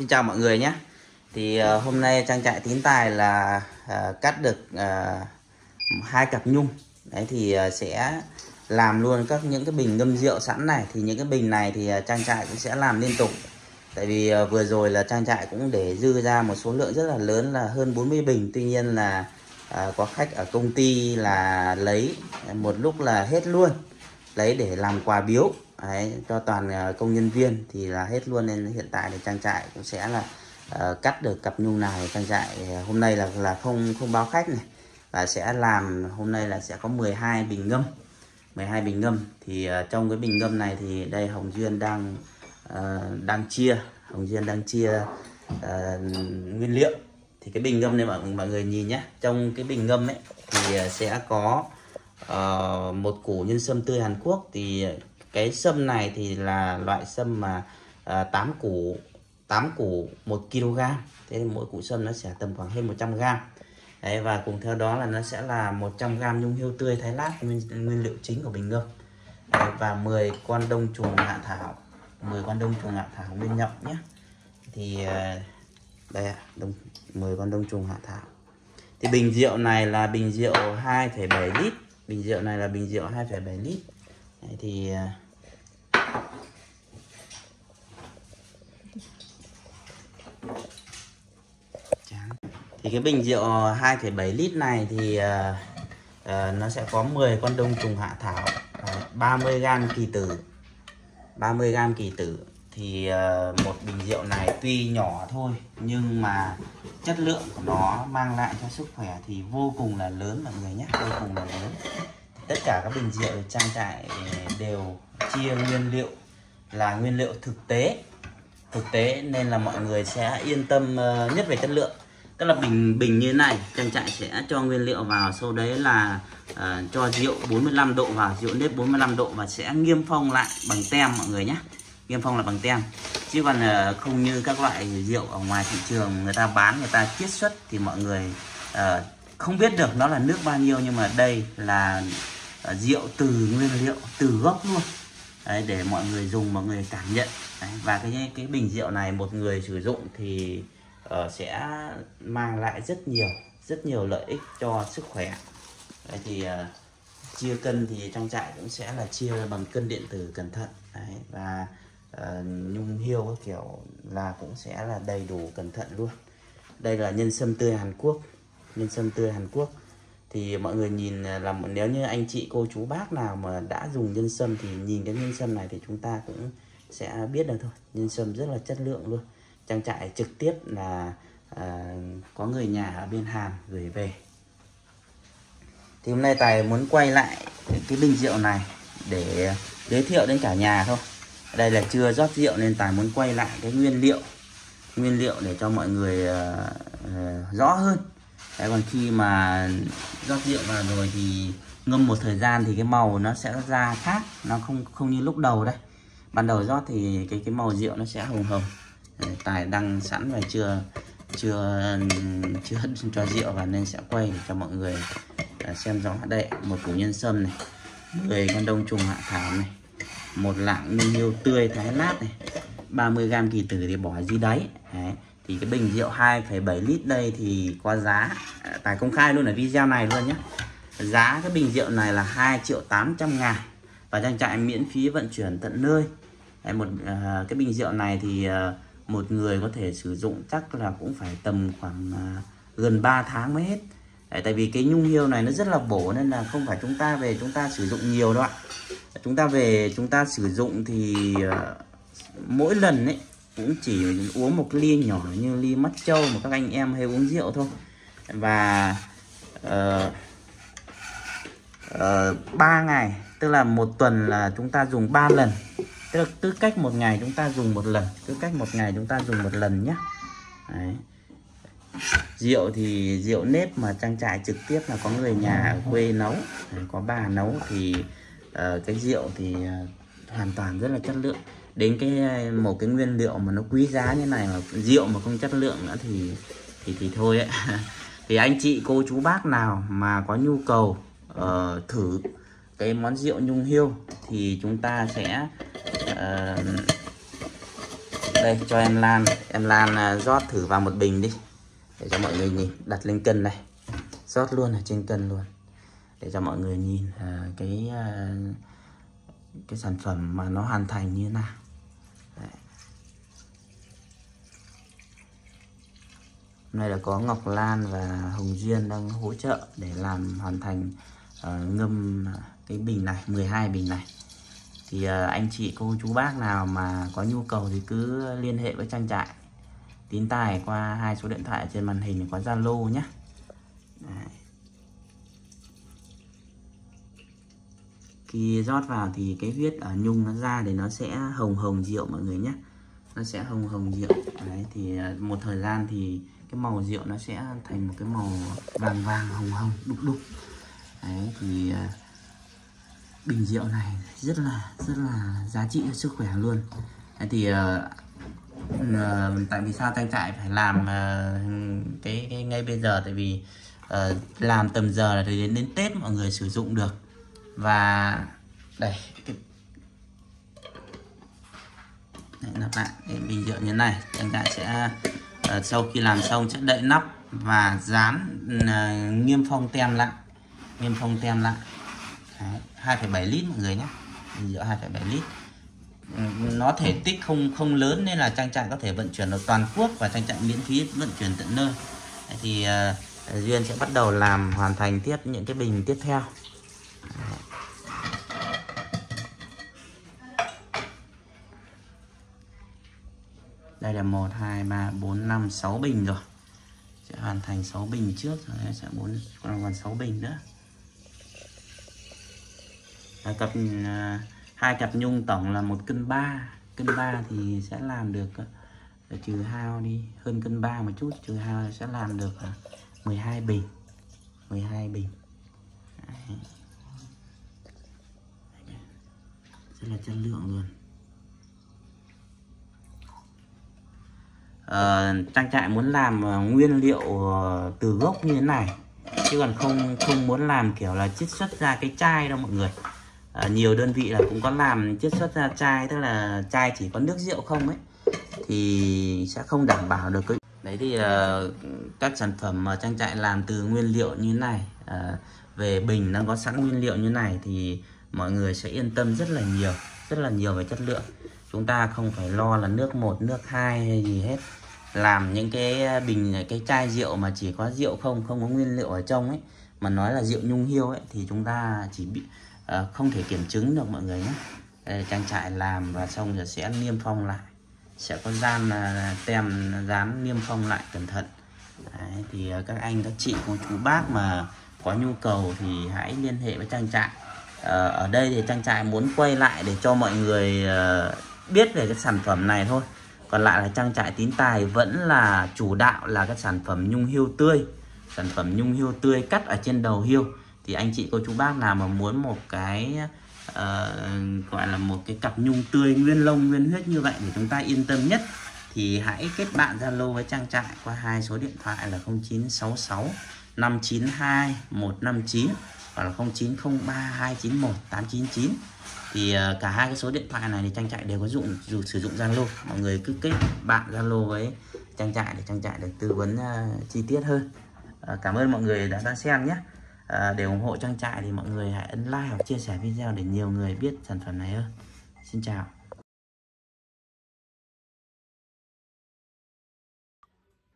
Xin chào mọi người nhé. Thì hôm nay trang trại Tín Tài là cắt được 2 cặp nhung. Đấy thì sẽ làm luôn những cái bình ngâm rượu sẵn này. Thì những cái bình này thì trang trại cũng sẽ làm liên tục. Tại vì vừa rồi là trang trại cũng để dư ra một số lượng rất là lớn là hơn 40 bình. Tuy nhiên là có khách ở công ty là lấy một lúc là hết luôn. Lấy để làm quà biếu. Đấy, cho toàn công nhân viên thì là hết luôn, nên hiện tại thì trang trại cũng sẽ là cắt được cặp nhung nào. Trang trại hôm nay là không báo khách này, và sẽ làm hôm nay là sẽ có 12 bình ngâm. 12 bình ngâm thì trong cái bình ngâm này thì đây Hồng Duyên đang chia nguyên liệu. Thì cái bình ngâm này mọi người nhìn nhé, trong cái bình ngâm ấy thì sẽ có một củ nhân sâm tươi Hàn Quốc. Thì cái sâm này thì là loại sâm mà 8 củ 1 kg. Thế mỗi củ sâm nó sẽ tầm khoảng hơn 100 g. Đấy, và cùng theo đó là nó sẽ là 100 g nhung hươu tươi Thái Lát, nguyên liệu chính của bình ngâm. Đấy, và 10 con đông trùng hạ thảo, 10 con đông trùng hạ thảo nguyên nhậm nhé. Thì đây ạ, 10 con đông trùng hạ thảo. Thì bình rượu này là bình rượu 2,7 lít. Bình rượu này là bình rượu 2,7 lít. Đấy, thì cái bình rượu 2,7 lít này thì nó sẽ có 10 con đông trùng hạ thảo, 30 g kỳ tử. 30 g kỳ tử thì một bình rượu này tuy nhỏ thôi nhưng mà chất lượng của nó mang lại cho sức khỏe thì vô cùng là lớn mọi người nhé, vô cùng là lớn. Tất cả các bình rượu trang trại đều chia nguyên liệu là nguyên liệu thực tế, nên là mọi người sẽ yên tâm nhất về chất lượng. Tức là bình như này trang trại sẽ cho nguyên liệu vào, sau đấy là cho rượu 45 độ vào, rượu nếp 45 độ, và sẽ niêm phong lại bằng tem mọi người nhé, niêm phong lại bằng tem. Chứ còn không như các loại rượu ở ngoài thị trường người ta bán, người ta chiết xuất thì mọi người không biết được nó là nước bao nhiêu, nhưng mà đây là rượu từ nguyên liệu, từ gốc luôn. Đấy, để mọi người dùng mọi người cảm nhận. Đấy, và cái bình rượu này một người sử dụng thì sẽ mang lại rất nhiều lợi ích cho sức khỏe. Đấy, thì chia cân thì trong trại cũng sẽ là chia bằng cân điện tử cẩn thận. Đấy, và nhung hươu các kiểu là cũng sẽ là đầy đủ cẩn thận luôn. Đây là nhân sâm tươi Hàn Quốc. Nhân sâm tươi Hàn Quốc thì mọi người nhìn là nếu như anh chị cô chú bác nào mà đã dùng nhân sâm thì nhìn cái nhân sâm này thì chúng ta cũng sẽ biết được thôi. Nhân sâm rất là chất lượng luôn. Trang trại trực tiếp là có người nhà ở bên Hàn gửi về. Thì hôm nay Tài muốn quay lại cái bình rượu này để giới thiệu đến cả nhà thôi. Đây là chưa rót rượu nên Tài muốn quay lại cái nguyên liệu để cho mọi người rõ hơn. Đấy, còn khi mà rót rượu vào rồi thì ngâm một thời gian thì cái màu nó sẽ ra khác, nó không như lúc đầu đây. Ban đầu rót thì cái màu rượu nó sẽ hồng. Tài đăng sẵn và chưa cho rượu vào nên sẽ quay để cho mọi người xem rõ. Đây, một củ nhân sâm này, 10 con đông trùng hạ thảo này, một lạng nhung hươu tươi Thái Lát này, 30 g kỳ tử thì bỏ dưới đáy. Đấy. Thì cái bình rượu 2,7 lít đây thì có giá, Tài công khai luôn ở video này luôn nhé. Giá cái bình rượu này là 2.800.000 và trang trại miễn phí vận chuyển tận nơi. Đấy, cái bình rượu này thì một người có thể sử dụng chắc là cũng phải tầm khoảng gần 3 tháng mới hết. Đấy, tại vì cái nhung hươu này nó rất là bổ nên là không phải chúng ta về chúng ta sử dụng nhiều đâu ạ. Chúng ta về chúng ta sử dụng thì mỗi lần ấy cũng chỉ uống một ly nhỏ như ly mắt trâu mà các anh em hay uống rượu thôi. Và 3 ngày, tức là một tuần là chúng ta dùng 3 lần. Tức cách một ngày chúng ta dùng một lần, cứ cách một ngày chúng ta dùng một lần nhé. Đấy. Rượu thì rượu nếp mà trang trại trực tiếp là có người nhà ở quê nấu. Đấy, có bà nấu thì cái rượu thì hoàn toàn rất là chất lượng. Đến một cái nguyên liệu mà nó quý giá như này mà rượu mà không chất lượng nữa thì thôi ấy. Thì anh chị cô chú bác nào mà có nhu cầu thử cái món rượu nhung hươu thì chúng ta sẽ đây cho em Lan Em Lan rót thử vào một bình đi, để cho mọi người nhìn. Đặt lên cân này, rót luôn ở trên cân luôn, để cho mọi người nhìn cái sản phẩm mà nó hoàn thành như thế nào. Đấy. Hôm nay là có Ngọc Lan và Hồng Duyên đang hỗ trợ để làm hoàn thành ngâm cái bình này, 12 bình này. Thì anh chị cô chú bác nào mà có nhu cầu thì cứ liên hệ với Trang Trại Tín Tài qua 2 số điện thoại trên màn hình, có Zalo nhé. Đấy. Khi rót vào thì cái huyết ở nhung nó ra thì nó sẽ hồng hồng rượu mọi người nhé. Nó sẽ hồng hồng rượu. Đấy, thì một thời gian thì cái màu rượu nó sẽ thành một cái màu vàng vàng hồng hồng đục đục. Đấy, thì bình rượu này rất là giá trị cho sức khỏe luôn. Đấy, thì tại vì sao Trang Trại phải làm cái ngay bây giờ, tại vì làm tầm giờ là đến Tết mọi người sử dụng được. Và đây nắp lại cái bình rượu như này, Trang Trại sẽ sau khi làm xong sẽ đậy nắp và dán niêm phong tem lại, 2,7 lít mọi người nhé, bình rượu 2,7 lít. Nó thể tích không lớn nên là Trang Trại có thể vận chuyển ở toàn quốc và Trang Trại miễn phí vận chuyển tận nơi. Thì Duyên sẽ bắt đầu làm hoàn thành tiếp những cái bình tiếp theo. Đây là 1, 2, 3, 4, 5, 6 bình rồi. Sẽ hoàn thành 6 bình trước rồi sẽ còn 6 bình nữa. Và cặp 2 cặp nhung tổng là 1,3 cân. Cân 3 thì sẽ làm được, trừ hao đi, hơn cân 3 một chút, trừ hao sẽ làm được 12 bình. 12 bình. Đấy. Rất là chất lượng luôn. Trang Trại muốn làm nguyên liệu từ gốc như thế này, chứ còn không muốn làm kiểu là chiết xuất ra cái chai đâu mọi người. Nhiều đơn vị là cũng có làm chiết xuất ra chai, tức là chai chỉ có nước rượu không ấy, thì sẽ không đảm bảo được cái... Đấy thì các sản phẩm mà Trang Trại làm từ nguyên liệu như này, về bình đang có sẵn nguyên liệu như này thì mọi người sẽ yên tâm rất là nhiều về chất lượng. Chúng ta không phải lo là nước 1, nước 2 hay gì hết. Làm những cái bình, cái chai rượu mà chỉ có rượu không có nguyên liệu ở trong ấy, mà nói là rượu nhung hiêu ấy, thì chúng ta chỉ bị không thể kiểm chứng được mọi người nhé. Đây, Trang Trại làm và xong rồi sẽ niêm phong lại, sẽ có dán tem, dán niêm phong lại cẩn thận. Đấy, thì các anh các chị cô chú bác mà có nhu cầu thì hãy liên hệ với Trang Trại. Ở đây thì Trang Trại muốn quay lại để cho mọi người biết về cái sản phẩm này thôi. Còn lại là Trang Trại Tín Tài vẫn là chủ đạo là các sản phẩm nhung hiêu tươi, sản phẩm nhung hiêu tươi cắt ở trên đầu hiêu. Thì anh chị cô chú bác nào mà muốn một cái gọi là một cái cặp nhung tươi nguyên lông nguyên huyết như vậy để chúng ta yên tâm nhất, thì hãy kết bạn Zalo với Trang Trại qua 2 số điện thoại là 0966 592 159 hoặc là 0903 291 899. Thì cả 2 cái số điện thoại này thì Trang Trại đều có sử dụng Zalo. Mọi người cứ kết bạn Zalo với Trang Trại để Trang Trại được tư vấn chi tiết hơn. Cảm ơn mọi người đã xem nhé. Để ủng hộ Trang Trại thì mọi người hãy ấn like hoặc chia sẻ video để nhiều người biết sản phẩm này hơn. Xin chào.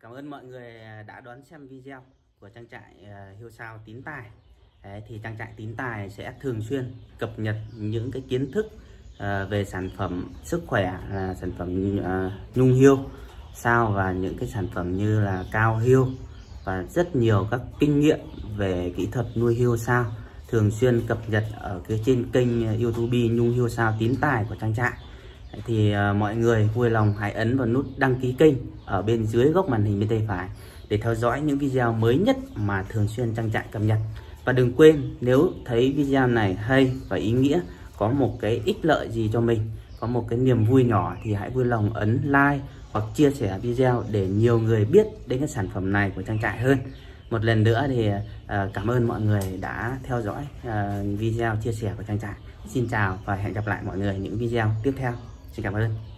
Cảm ơn mọi người đã đón xem video của Trang Trại Hươu Sao Tín Tài. Đấy, thì Trang Trại Tín Tài sẽ thường xuyên cập nhật những cái kiến thức về sản phẩm sức khỏe, là sản phẩm nhung hiêu sao và những cái sản phẩm như là cao hiêu và rất nhiều các kinh nghiệm về kỹ thuật nuôi hiêu sao, thường xuyên cập nhật ở cái trên kênh YouTube Nhung Hiêu Sao Tín Tài của Trang Trại. Đấy, thì mọi người vui lòng hãy ấn vào nút đăng ký kênh ở bên dưới góc màn hình bên tay phải để theo dõi những video mới nhất mà thường xuyên Trang Trại cập nhật. Và đừng quên, nếu thấy video này hay và ý nghĩa, có một cái ích lợi gì cho mình, có một cái niềm vui nhỏ, thì hãy vui lòng ấn like hoặc chia sẻ video để nhiều người biết đến cái sản phẩm này của Trang Trại hơn. Một lần nữa thì cảm ơn mọi người đã theo dõi video chia sẻ của Trang Trại. Xin chào và hẹn gặp lại mọi người những video tiếp theo. Xin cảm ơn.